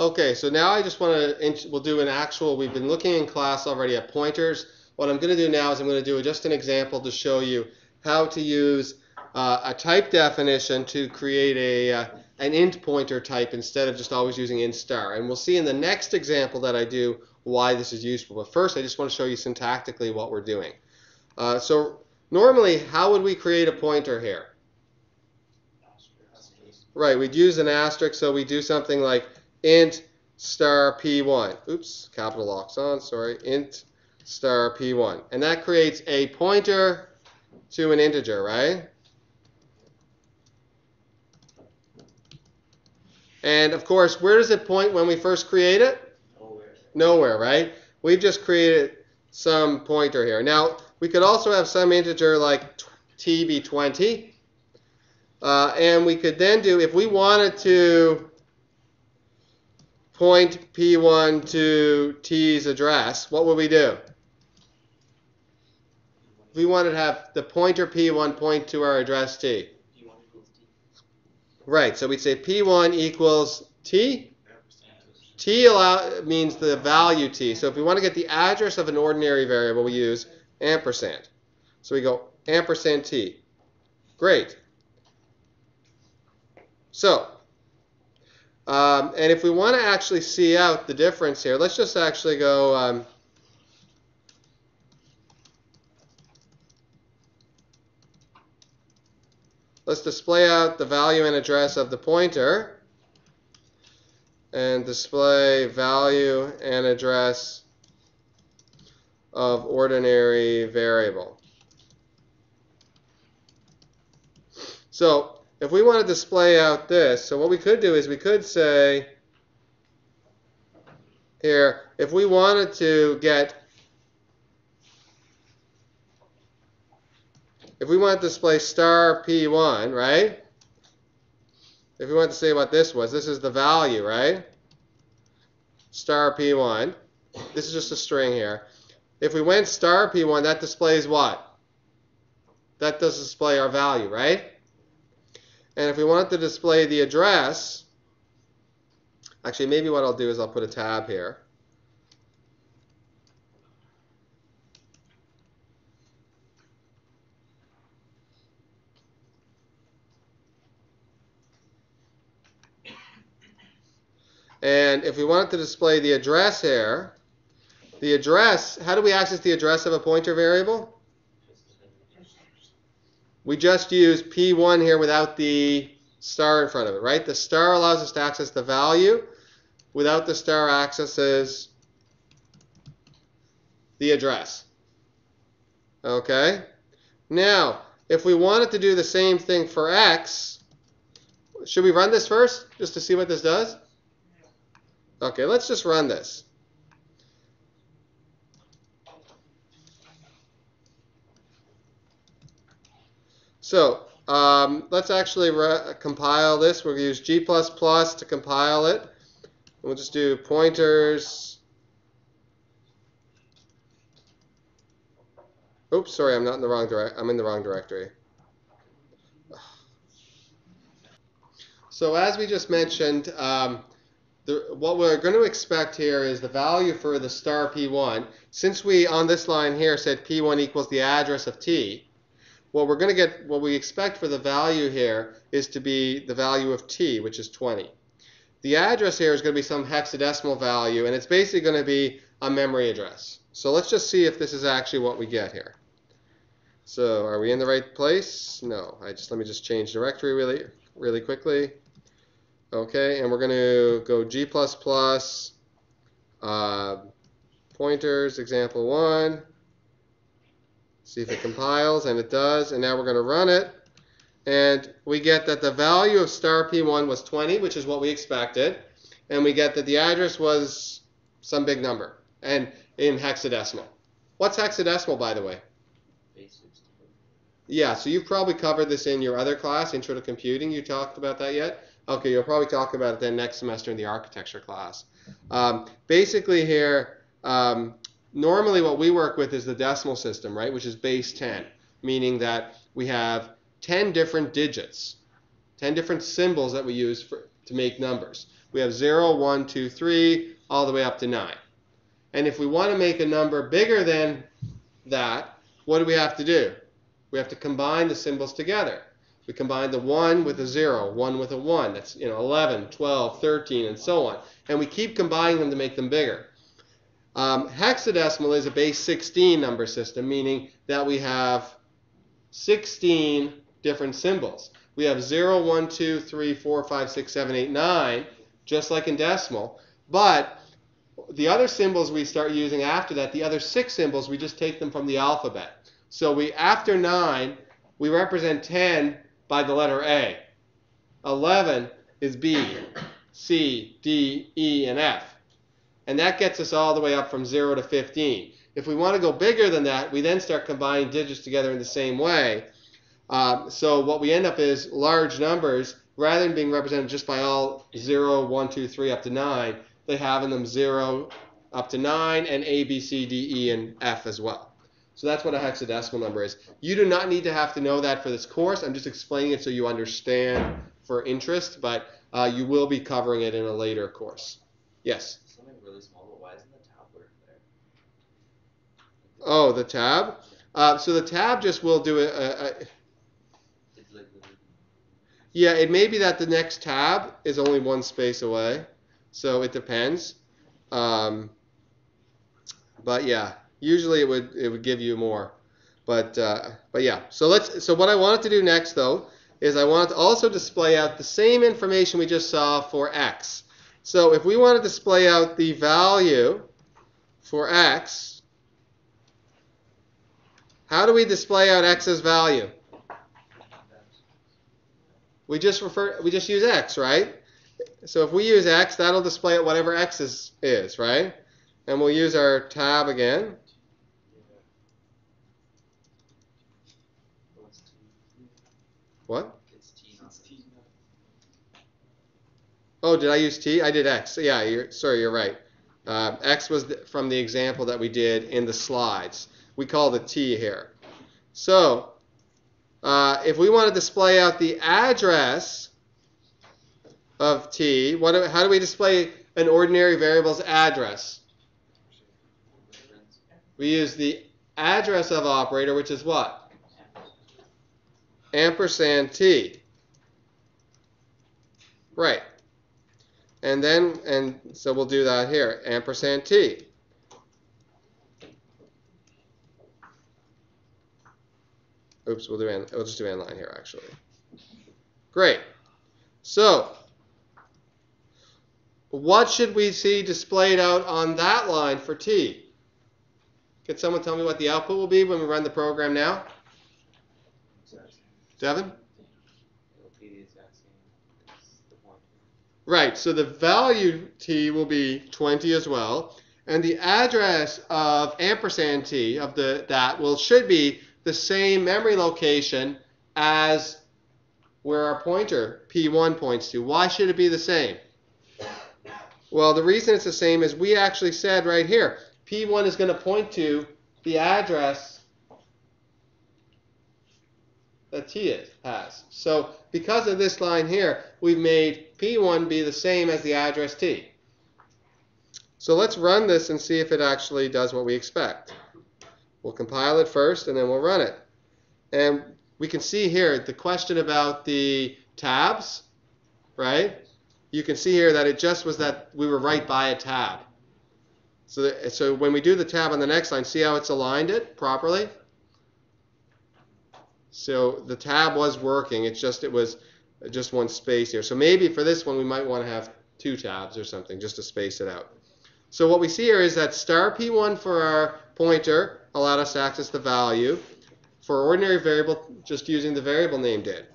Okay, so now I just want to, we'll do an actual, we've been looking in class already at pointers. What I'm going to do now is I'm going to do just an example to show you how to use a type definition to create an int pointer type instead of just always using int star. And we'll see in the next example that I do why this is useful. But first, I just want to show you syntactically what we're doing. So normally, how would we create a pointer here? Right, we'd use an asterisk, so we do something like int star p1. Oops, capital locks on, sorry. Int star p1. And that creates a pointer to an integer, right? And of course, where does it point when we first create it? Nowhere. Nowhere, right? We've just created some pointer here. Now, we could also have some integer like t be 20. And we could then do, if we wanted to point p1 to t's address, what would we do? If we wanted to have the pointer p1 point to our address t. Right, so we'd say p1 equals t. T means the value t. So if we want to get the address of an ordinary variable, we use ampersand. So we go ampersand t. Great. So, and if we want to actually see out the difference here, let's just actually go let's display out the value and address of the pointer and display value and address of ordinary variable. So if we want to display out this, so what we could do is we could say here, if we wanted to get, if we want to display star p1, right? If we want to say what this was, this is the value, right? Star p1. This is just a string here. If we went star p1, that displays what? That does display our value, right? And if we want to display the address, actually maybe what I'll do is I'll put a tab here. And if we wanted to display the address here, the address, how do we access the address of a pointer variable? We just use p1 here without the star in front of it, right? The star allows us to access the value. Without the star accesses the address. Okay? Now, if we wanted to do the same thing for x, should we run this first just to see what this does? Okay, let's just run this. So let's actually compile this. We'll use G++ to compile it. We'll just do pointers. Oops, sorry, I'm not in the wrong directory. I'm in the wrong directory. So as we just mentioned, what we're going to expect here is the value for the star p1. Since we, on this line here, said p1 equals the address of t, what we're going to get, what we expect for the value here is to be the value of t, which is 20. The address here is going to be some hexadecimal value, and it's basically going to be a memory address. So let's just see if this is actually what we get here. So are we in the right place? No. Let me just change directory really quickly. Okay, and we're going to go G++, pointers, example 1, see if it compiles, and it does, and now we're going to run it, and we get that the value of star p1 was 20, which is what we expected, and we get that the address was some big number, and in hexadecimal. What's hexadecimal, by the way? Yeah, so you've probably covered this in your other class, Intro to Computing. You talked about that yet? Okay, you'll probably talk about it then next semester in the architecture class. Basically here, normally what we work with is the decimal system, right, which is base 10, meaning that we have 10 different digits, 10 different symbols that we use to make numbers. we have 0, 1, 2, 3, all the way up to 9. And if we want to make a number bigger than that, what do we have to do? We have to combine the symbols together. We combine the 1 with a 0, 1 with a 1, that's 11, 12, 13, and so on. And we keep combining them to make them bigger. Hexadecimal is a base 16 number system, meaning that we have 16 different symbols. We have 0, 1, 2, 3, 4, 5, 6, 7, 8, 9, just like in decimal. But the other symbols we start using after that, the other 6 symbols, we just take them from the alphabet. So we, after 9, we represent 10 by the letter A. 11 is B, C, D, E, and F. And that gets us all the way up from 0 to 15. If we want to go bigger than that, we then start combining digits together in the same way. So what we end up is large numbers, rather than being represented just by all 0, 1, 2, 3, up to 9, they have in them 0 up to 9 and A, B, C, D, E, and F as well. So that's what a hexadecimal number is. You do not need to have to know that for this course. I'm just explaining it so you understand for interest, but you will be covering it in a later course. Yes? Something really small, but why isn't the tab working there? Oh, the tab? So the tab just will do yeah, it may be that the next tab is only one space away, so it depends. But yeah, usually it would give you more, but yeah. So what I wanted to do next though is I wanted to also display out the same information we just saw for x. So if we want to display out the value for x, how do we display out x's value? We just use x, right? So if we use x, that'll display it whatever x is, right? And we'll use our tab again. What? Oh, did I use t? I did x. Yeah, sorry, you're right. X was from the example that we did in the slides. We call the t here. So if we want to display out the address of t, how do we display an ordinary variable's address? We use the address of operator, which is what? Ampersand t. Right. And so we'll do that here. Ampersand t. Oops, we'll just do an line here, actually. Great. So what should we see displayed out on that line for t? Could someone tell me what the output will be when we run the program now? Devin? Right, so the value t will be 20 as well, and the address of ampersand t of should be the same memory location as where our pointer P1 points to. Why should it be the same? Well, the reason it's the same is we actually said right here, P1 is going to point to the address that T has. So because of this line here, we've made P1 be the same as the address T. So let's run this and see if it actually does what we expect. We'll compile it first, and then we'll run it. And we can see here the question about the tabs, right? You can see here that it just was that we were right by a tab. So when we do the tab on the next line, see how it's aligned it properly? So the tab was working. It was just one space here. So maybe for this one, we might want to have 2 tabs or something just to space it out. So what we see here is that star P1 for our pointer allowed us to access the value for ordinary variable just using the variable name did.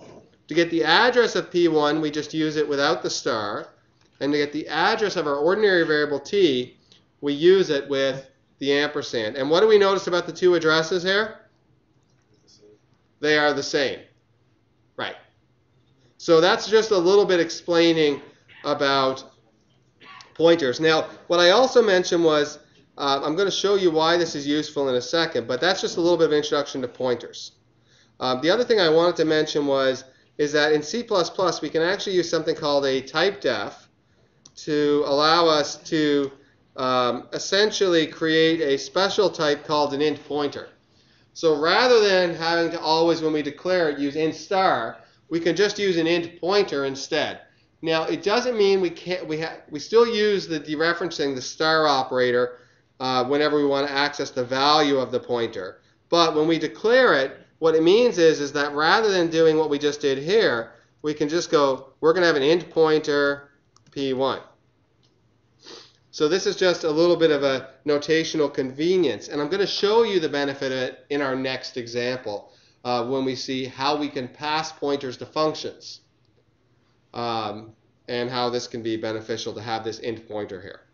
To get the address of P1, we just use it without the star. And to get the address of our ordinary variable t, we use it with the ampersand. And what do we notice about the 2 addresses here? They are the same. Right. So that's just a little bit explaining about pointers. Now, what I also mentioned was I'm going to show you why this is useful in a second, but that's just a little bit of an introduction to pointers. The other thing I wanted to mention is that in C++ we can actually use something called a typedef, to allow us to essentially create a special type called an int pointer. So rather than having to always, when we declare it, use int star, we can just use an int pointer instead. Now it doesn't mean we can't. We still use the dereferencing, the star operator, whenever we want to access the value of the pointer. But when we declare it, what it means is that rather than doing what we just did here, we can just go. We're going to have an int pointer p1. So this is just a little bit of a notational convenience, and I'm going to show you the benefit of it in our next example when we see how we can pass pointers to functions. And how this can be beneficial to have this int pointer here.